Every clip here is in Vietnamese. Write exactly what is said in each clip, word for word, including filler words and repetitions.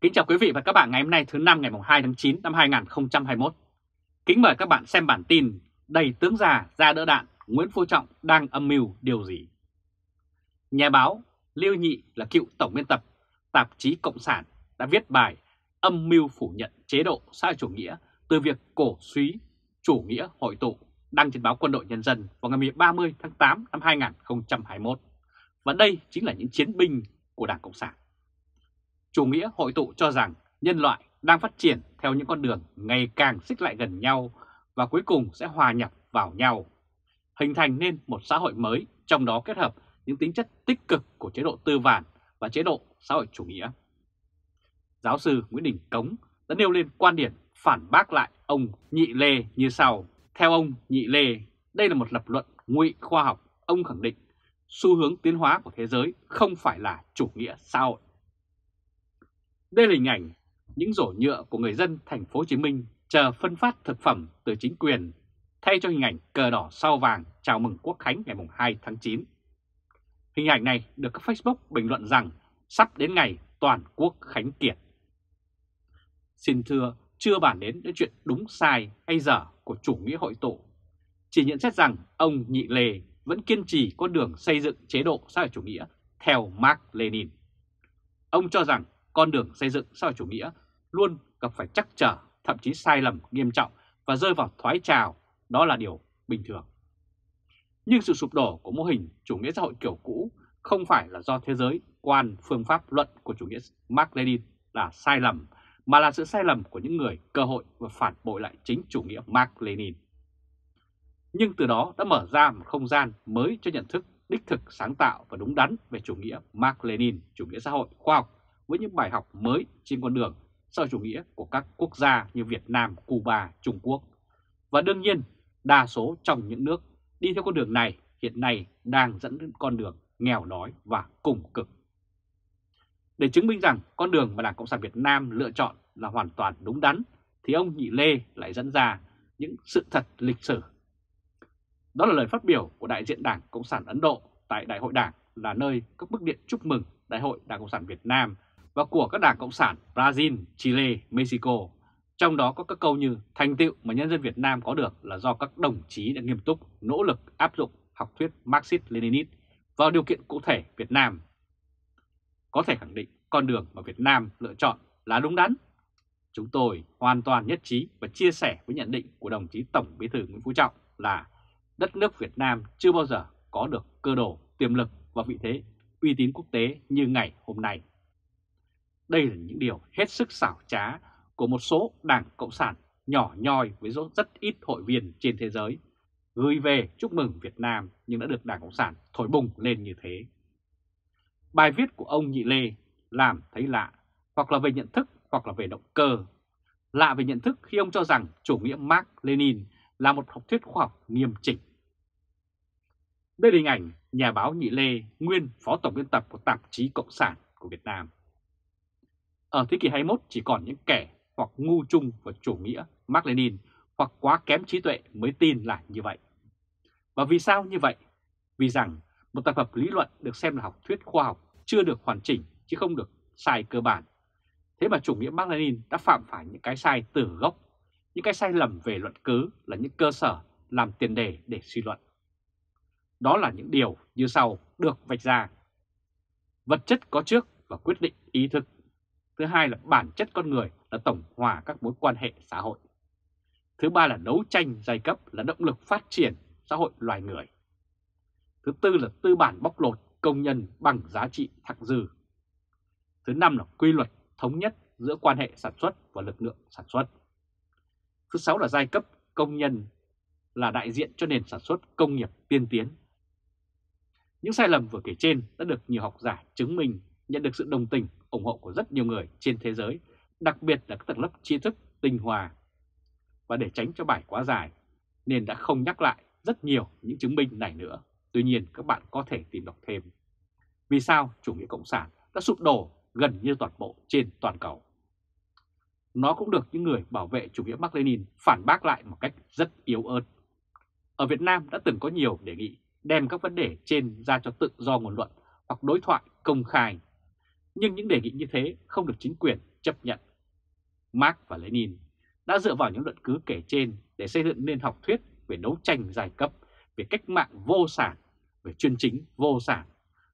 Kính chào quý vị và các bạn ngày hôm nay thứ năm ngày hai tháng chín năm hai nghìn không trăm hai mươi mốt. Kính mời các bạn xem bản tin Đầy tướng già ra đỡ đạn, Nguyễn Phú Trọng đang âm mưu điều gì? Nhà báo Lưu Nhị là cựu tổng biên tập tạp chí Cộng sản đã viết bài Âm mưu phủ nhận chế độ xã hội chủ nghĩa từ việc cổ suý chủ nghĩa hội tụ, đăng trên báo Quân đội Nhân dân vào ngày ba mươi tháng tám năm hai nghìn không trăm hai mươi mốt. Và đây chính là những chiến binh của Đảng Cộng sản. Chủ nghĩa hội tụ cho rằng nhân loại đang phát triển theo những con đường ngày càng xích lại gần nhau và cuối cùng sẽ hòa nhập vào nhau, hình thành nên một xã hội mới, trong đó kết hợp những tính chất tích cực của chế độ tư bản và chế độ xã hội chủ nghĩa. Giáo sư Nguyễn Đình Cống đã nêu lên quan điểm phản bác lại ông Nhị Lê như sau. Theo ông Nhị Lê, đây là một lập luận ngụy khoa học. Ông khẳng định xu hướng tiến hóa của thế giới không phải là chủ nghĩa xã hội. Đây là hình ảnh những rổ nhựa của người dân thành phố Hồ Chí Minh chờ phân phát thực phẩm từ chính quyền, thay cho hình ảnh cờ đỏ sao vàng chào mừng Quốc khánh ngày hai tháng chín. Hình ảnh này được các Facebook bình luận rằng sắp đến ngày toàn quốc khánh kiệt. Xin thưa, chưa bàn đến đến chuyện đúng sai hay dở của chủ nghĩa hội tụ, chỉ nhận xét rằng ông Nhị Lê vẫn kiên trì con đường xây dựng chế độ xã hội chủ nghĩa theo Marx Lenin. Ông cho rằng con đường xây dựng xã hội chủ nghĩa luôn gặp phải trắc trở, thậm chí sai lầm nghiêm trọng và rơi vào thoái trào, đó là điều bình thường. Nhưng sự sụp đổ của mô hình chủ nghĩa xã hội kiểu cũ không phải là do thế giới quan phương pháp luận của chủ nghĩa Marx Lenin là sai lầm, mà là sự sai lầm của những người cơ hội và phản bội lại chính chủ nghĩa Marx Lenin. Nhưng từ đó đã mở ra một không gian mới cho nhận thức đích thực, sáng tạo và đúng đắn về chủ nghĩa Marx Lenin, chủ nghĩa xã hội khoa học, với những bài học mới trên con đường xã hội chủ nghĩa của các quốc gia như Việt Nam, Cuba, Trung Quốc. Và đương nhiên, đa số trong những nước đi theo con đường này hiện nay đang dẫn đến con đường nghèo đói và cùng cực. Để chứng minh rằng con đường mà Đảng Cộng sản Việt Nam lựa chọn là hoàn toàn đúng đắn, thì ông Nhị Lê lại dẫn ra những sự thật lịch sử. Đó là lời phát biểu của đại diện Đảng Cộng sản Ấn Độ tại Đại hội Đảng, là nơi các bức điện chúc mừng Đại hội Đảng Cộng sản Việt Nam và của các đảng Cộng sản Brazil, Chile, Mexico. Trong đó có các câu như thành tựu mà nhân dân Việt Nam có được là do các đồng chí đã nghiêm túc, nỗ lực áp dụng học thuyết Marxist-Leninist vào điều kiện cụ thể Việt Nam. Có thể khẳng định con đường mà Việt Nam lựa chọn là đúng đắn. Chúng tôi hoàn toàn nhất trí và chia sẻ với nhận định của đồng chí Tổng Bí thư Nguyễn Phú Trọng là đất nước Việt Nam chưa bao giờ có được cơ đồ, tiềm lực và vị thế uy tín quốc tế như ngày hôm nay. Đây là những điều hết sức xảo trá của một số đảng Cộng sản nhỏ nhoi với số rất ít hội viên trên thế giới, gửi về chúc mừng Việt Nam nhưng đã được Đảng Cộng sản thổi bùng lên như thế. Bài viết của ông Nhị Lê làm thấy lạ, hoặc là về nhận thức hoặc là về động cơ. Lạ về nhận thức khi ông cho rằng chủ nghĩa Marx Lenin là một học thuyết khoa học nghiêm chỉnh. Đây là hình ảnh nhà báo Nhị Lê, nguyên phó tổng biên tập của tạp chí Cộng sản của Việt Nam. Ở thế kỷ hai mươi mốt chỉ còn những kẻ hoặc ngu chung vào chủ nghĩa Marx Lenin hoặc quá kém trí tuệ mới tin là như vậy. Và vì sao như vậy? Vì rằng một tập hợp lý luận được xem là học thuyết khoa học chưa được hoàn chỉnh chứ không được sai cơ bản. Thế mà chủ nghĩa Marx Lenin đã phạm phải những cái sai từ gốc, những cái sai lầm về luận cứ là những cơ sở làm tiền đề để suy luận. Đó là những điều như sau được vạch ra. Vật chất có trước và quyết định ý thức. Thứ hai là bản chất con người là tổng hòa các mối quan hệ xã hội. Thứ ba là đấu tranh giai cấp là động lực phát triển xã hội loài người. Thứ tư là tư bản bóc lột công nhân bằng giá trị thặng dư. Thứ năm là quy luật thống nhất giữa quan hệ sản xuất và lực lượng sản xuất. Thứ sáu là giai cấp công nhân là đại diện cho nền sản xuất công nghiệp tiên tiến. Những sai lầm vừa kể trên đã được nhiều học giả chứng minh, nhận được sự đồng tình, ủng hộ của rất nhiều người trên thế giới, đặc biệt là các tầng lớp tri thức tinh hoa. Và để tránh cho bài quá dài, nên đã không nhắc lại rất nhiều những chứng minh này nữa. Tuy nhiên các bạn có thể tìm đọc thêm. Vì sao chủ nghĩa Cộng sản đã sụp đổ gần như toàn bộ trên toàn cầu? Nó cũng được những người bảo vệ chủ nghĩa Marx Lenin phản bác lại một cách rất yếu ớt. Ở Việt Nam đã từng có nhiều đề nghị đem các vấn đề trên ra cho tự do ngôn luận hoặc đối thoại công khai. Nhưng những đề nghị như thế không được chính quyền chấp nhận. Marx và Lenin đã dựa vào những luận cứ kể trên để xây dựng nên học thuyết về đấu tranh giai cấp, về cách mạng vô sản, về chuyên chính vô sản,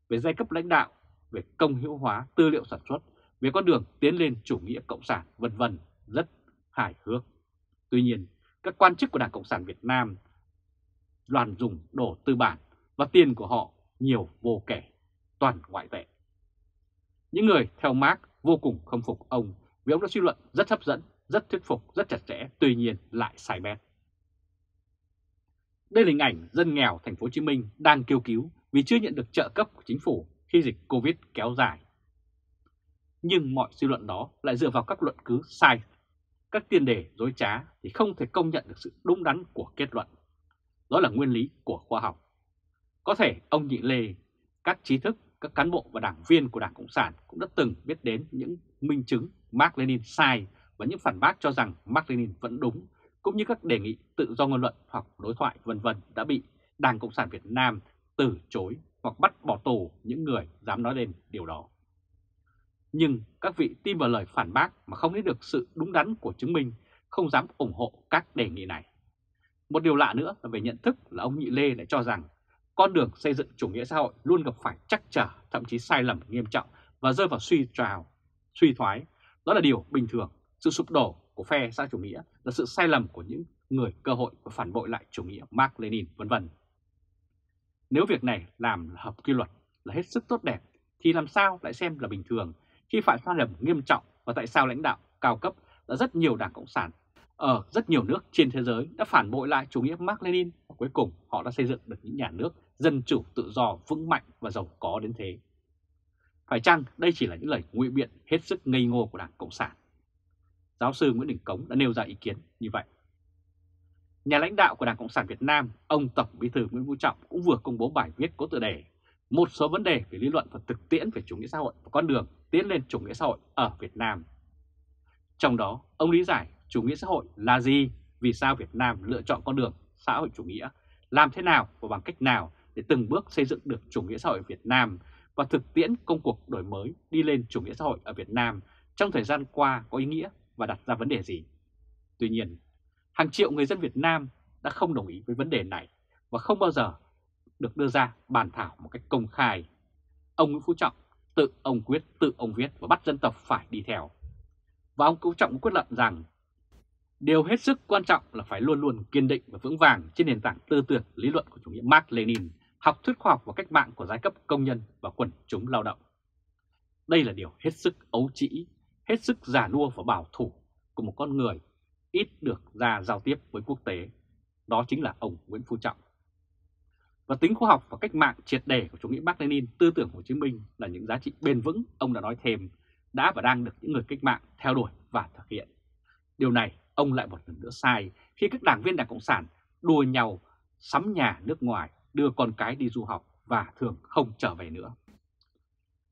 về giai cấp lãnh đạo, về công hữu hóa tư liệu sản xuất, về con đường tiến lên chủ nghĩa cộng sản, vân vân, rất hài hước. Tuy nhiên, các quan chức của Đảng Cộng sản Việt Nam loạn dùng đổ tư bản và tiền của họ nhiều vô kể, toàn ngoại tệ. Những người theo Marx vô cùng khâm phục ông vì ông đã suy luận rất hấp dẫn, rất thuyết phục, rất chặt chẽ, tuy nhiên lại sai bét. Đây là hình ảnh dân nghèo thành phố Hồ Chí Minh đang kêu cứu vì chưa nhận được trợ cấp của chính phủ khi dịch Covid kéo dài. Nhưng mọi suy luận đó lại dựa vào các luận cứ sai, các tiền đề dối trá thì không thể công nhận được sự đúng đắn của kết luận. Đó là nguyên lý của khoa học. Có thể ông Nhị Lê, các trí thức, các cán bộ và đảng viên của Đảng Cộng sản cũng đã từng biết đến những minh chứng Marx Lenin sai và những phản bác cho rằng Marx Lenin vẫn đúng, cũng như các đề nghị tự do ngôn luận hoặc đối thoại vân vân đã bị Đảng Cộng sản Việt Nam từ chối hoặc bắt bỏ tù những người dám nói đến điều đó. Nhưng các vị tin vào lời phản bác mà không lấy được sự đúng đắn của chứng minh, không dám ủng hộ các đề nghị này. Một điều lạ nữa là về nhận thức là ông Nhị Lê lại cho rằng con đường xây dựng chủ nghĩa xã hội luôn gặp phải trắc trở, thậm chí sai lầm nghiêm trọng và rơi vào suy trào, suy thoái. Đó là điều bình thường. Sự sụp đổ của phe xã chủ nghĩa là sự sai lầm của những người cơ hội và phản bội lại chủ nghĩa Marx Lenin vân vân. Nếu việc này làm là hợp quy luật, là hết sức tốt đẹp, thì làm sao lại xem là bình thường khi phải sai lầm nghiêm trọng? Và tại sao lãnh đạo cao cấp đã rất nhiều Đảng Cộng sản ở rất nhiều nước trên thế giới đã phản bội lại chủ nghĩa Marx Lenin và cuối cùng họ đã xây dựng được những nhà nước dân chủ tự do vững mạnh và giàu có đến thế? Phải chăng đây chỉ là những lời ngụy biện hết sức ngây ngô của Đảng Cộng sản? Giáo sư Nguyễn Đình Cống đã nêu ra ý kiến như vậy. Nhà lãnh đạo của Đảng Cộng sản Việt Nam, ông Tổng Bí thư Nguyễn Phú Trọng cũng vừa công bố bài viết có tựa đề "Một số vấn đề về lý luận và thực tiễn về chủ nghĩa xã hội và con đường tiến lên chủ nghĩa xã hội ở Việt Nam". Trong đó, ông lý giải chủ nghĩa xã hội là gì, vì sao Việt Nam lựa chọn con đường xã hội chủ nghĩa, làm thế nào và bằng cách nào để từng bước xây dựng được chủ nghĩa xã hội Việt Nam và thực tiễn công cuộc đổi mới đi lên chủ nghĩa xã hội ở Việt Nam trong thời gian qua có ý nghĩa và đặt ra vấn đề gì. Tuy nhiên, hàng triệu người dân Việt Nam đã không đồng ý với vấn đề này và không bao giờ được đưa ra bàn thảo một cách công khai. Ông Nguyễn Phú Trọng tự ông quyết, tự ông viết và bắt dân tộc phải đi theo. Và ông Phú Trọng quyết luận rằng điều hết sức quan trọng là phải luôn luôn kiên định và vững vàng trên nền tảng tư tưởng lý luận của chủ nghĩa Marx Lenin, học thuyết khoa học và cách mạng của giai cấp công nhân và quần chúng lao động. Đây là điều hết sức ấu trĩ, hết sức già nua và bảo thủ của một con người ít được ra giao tiếp với quốc tế. Đó chính là ông Nguyễn Phú Trọng. Và tính khoa học và cách mạng triệt để của chủ nghĩa Marx Lenin, tư tưởng Hồ Chí Minh là những giá trị bền vững, ông đã nói thêm, đã và đang được những người cách mạng theo đuổi và thực hiện. Điều này ông lại một lần nữa sai khi các đảng viên Đảng Cộng sản đua nhau sắm nhà nước ngoài, đưa con cái đi du học và thường không trở về nữa.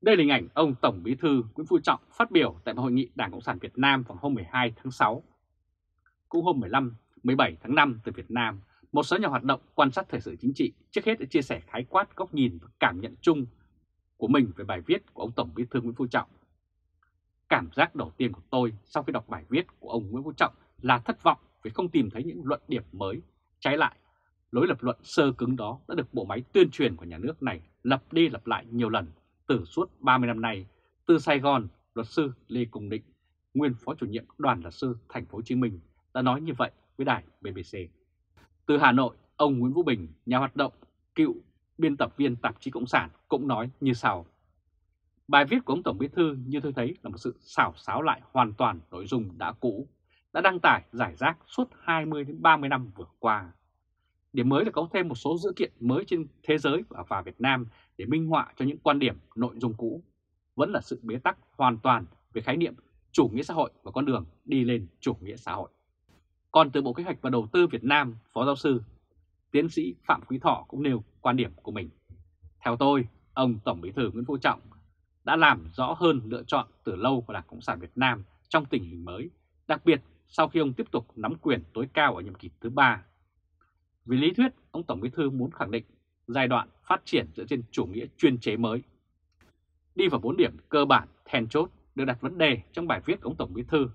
Đây là hình ảnh ông Tổng Bí thư Nguyễn Phú Trọng phát biểu tại Hội nghị Đảng Cộng sản Việt Nam vào hôm mười hai tháng sáu. Cũng hôm mười lăm, mười bảy tháng năm từ Việt Nam, một số nhà hoạt động quan sát thời sự chính trị trước hết đã chia sẻ khái quát góc nhìn và cảm nhận chung của mình về bài viết của ông Tổng Bí thư Nguyễn Phú Trọng. Cảm giác đầu tiên của tôi sau khi đọc bài viết của ông Nguyễn Phú Trọng là thất vọng vì không tìm thấy những luận điểm mới. Trái lại, lối lập luận sơ cứng đó đã được bộ máy tuyên truyền của nhà nước này lặp đi lặp lại nhiều lần từ suốt ba mươi năm nay. Từ Sài Gòn, luật sư Lê Công Định, nguyên phó chủ nhiệm đoàn luật sư thành phố Hồ Chí Minh đã nói như vậy với đài B B C. Từ Hà Nội, ông Nguyễn Vũ Bình, nhà hoạt động, cựu biên tập viên tạp chí Cộng sản cũng nói như sau. Bài viết của ông Tổng Bí thư như tôi thấy là một sự xảo xáo lại hoàn toàn nội dung đã cũ, đã đăng tải giải rác suốt hai mươi đến ba mươi năm vừa qua. Điểm mới là có thêm một số dữ kiện mới trên thế giới và Việt Nam để minh họa cho những quan điểm nội dung cũ. Vẫn là sự bế tắc hoàn toàn về khái niệm chủ nghĩa xã hội và con đường đi lên chủ nghĩa xã hội. Còn từ Bộ Kế hoạch và Đầu tư Việt Nam, Phó giáo sư, tiến sĩ Phạm Quý Thọ cũng nêu quan điểm của mình. Theo tôi, ông Tổng Bí thư Nguyễn Phú Trọng đã làm rõ hơn lựa chọn từ lâu của Đảng Cộng sản Việt Nam trong tình hình mới, đặc biệt sau khi ông tiếp tục nắm quyền tối cao ở nhiệm kỳ thứ ba. Vì lý thuyết, ông Tổng Bí thư muốn khẳng định giai đoạn phát triển dựa trên chủ nghĩa chuyên chế mới. Đi vào bốn điểm cơ bản then chốt đều đặt vấn đề trong bài viết ông Tổng Bí Thư.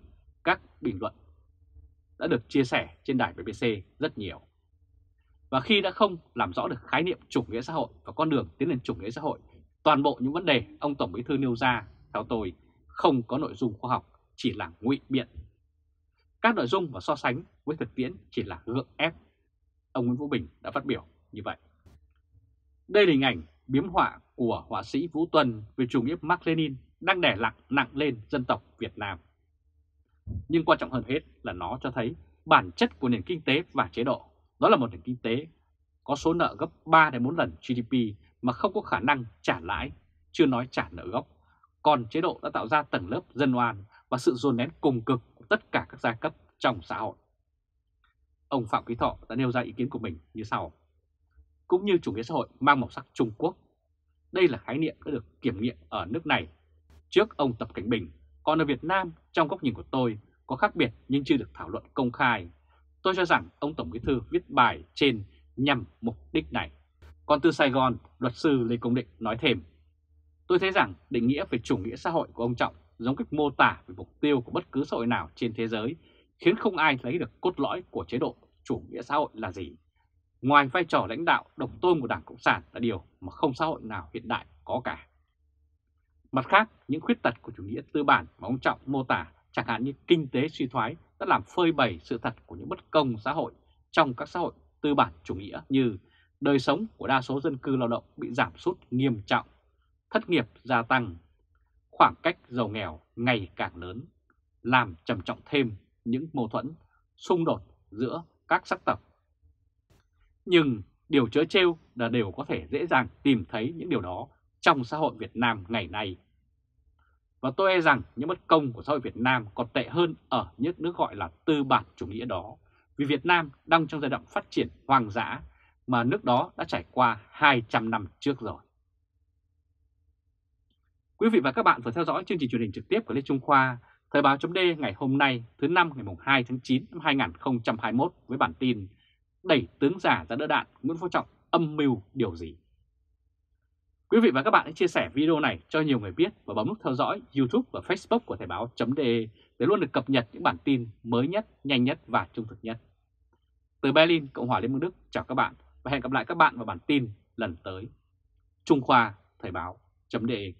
Các bình luận đã được chia sẻ trên đài B B C rất nhiều. Và khi đã không làm rõ được khái niệm chủ nghĩa xã hội và con đường tiến lên chủ nghĩa xã hội, toàn bộ những vấn đề ông Tổng Bí Thư nêu ra, theo tôi, không có nội dung khoa học, chỉ là ngụy biện. Các nội dung và so sánh với thực tiễn chỉ là gượng ép. Ông Nguyễn Vũ Bình đã phát biểu như vậy. Đây là hình ảnh biếm họa của họa sĩ Vũ Tuần về chủ nghĩa Marx Lenin đang đè nặng nặng lên dân tộc Việt Nam. Nhưng quan trọng hơn hết là nó cho thấy bản chất của nền kinh tế và chế độ. Đó là một nền kinh tế có số nợ gấp ba đến bốn lần G D P mà không có khả năng trả lãi, chưa nói trả nợ gốc. Còn chế độ đã tạo ra tầng lớp dân oan và sự dồn nén cùng cực của tất cả các giai cấp trong xã hội. Ông Phạm Quý Thọ đã nêu ra ý kiến của mình như sau. Cũng như chủ nghĩa xã hội mang màu sắc Trung Quốc, đây là khái niệm đã được kiểm nghiệm ở nước này trước ông Tập Cận Bình. Còn ở Việt Nam, trong góc nhìn của tôi, có khác biệt nhưng chưa được thảo luận công khai. Tôi cho rằng ông Tổng Bí Thư viết bài trên nhằm mục đích này. Còn từ Sài Gòn, luật sư Lê Công Định nói thêm, tôi thấy rằng định nghĩa về chủ nghĩa xã hội của ông Trọng giống cách mô tả về mục tiêu của bất cứ xã hội nào trên thế giới, khiến không ai lấy được cốt lõi của chế độ chủ nghĩa xã hội là gì. Ngoài vai trò lãnh đạo độc tôn của Đảng Cộng sản là điều mà không xã hội nào hiện đại có cả. Mặt khác, những khuyết tật của chủ nghĩa tư bản mà ông Trọng mô tả, chẳng hạn như kinh tế suy thoái, đã làm phơi bày sự thật của những bất công xã hội trong các xã hội tư bản chủ nghĩa như đời sống của đa số dân cư lao động bị giảm sút nghiêm trọng, thất nghiệp gia tăng, khoảng cách giàu nghèo ngày càng lớn, làm trầm trọng thêm những mâu thuẫn, xung đột giữa các sắc tộc. Nhưng điều trớ trêu là đều có thể dễ dàng tìm thấy những điều đó trong xã hội Việt Nam ngày nay. Và tôi e rằng những bất công của xã hội Việt Nam còn tệ hơn ở những nước gọi là tư bản chủ nghĩa đó, vì Việt Nam đang trong giai đoạn phát triển hoang dã mà nước đó đã trải qua hai trăm năm trước rồi. Quý vị và các bạn vừa theo dõi chương trình truyền hình trực tiếp của Lê Trung Khoa, Thời báo chấm đê ngày hôm nay thứ năm ngày hai tháng chín năm hai nghìn không trăm hai mươi mốt với bản tin Đẩy tướng giả ra đỡ đạn, Nguyễn Phú Trọng âm mưu điều gì? Quý vị và các bạn hãy chia sẻ video này cho nhiều người biết và bấm nút theo dõi YouTube và Facebook của Thời báo chấm đê để luôn được cập nhật những bản tin mới nhất, nhanh nhất và trung thực nhất. Từ Berlin, Cộng hòa Liên bang Đức, chào các bạn và hẹn gặp lại các bạn vào bản tin lần tới. Trung Khoa, Thời báo chấm đê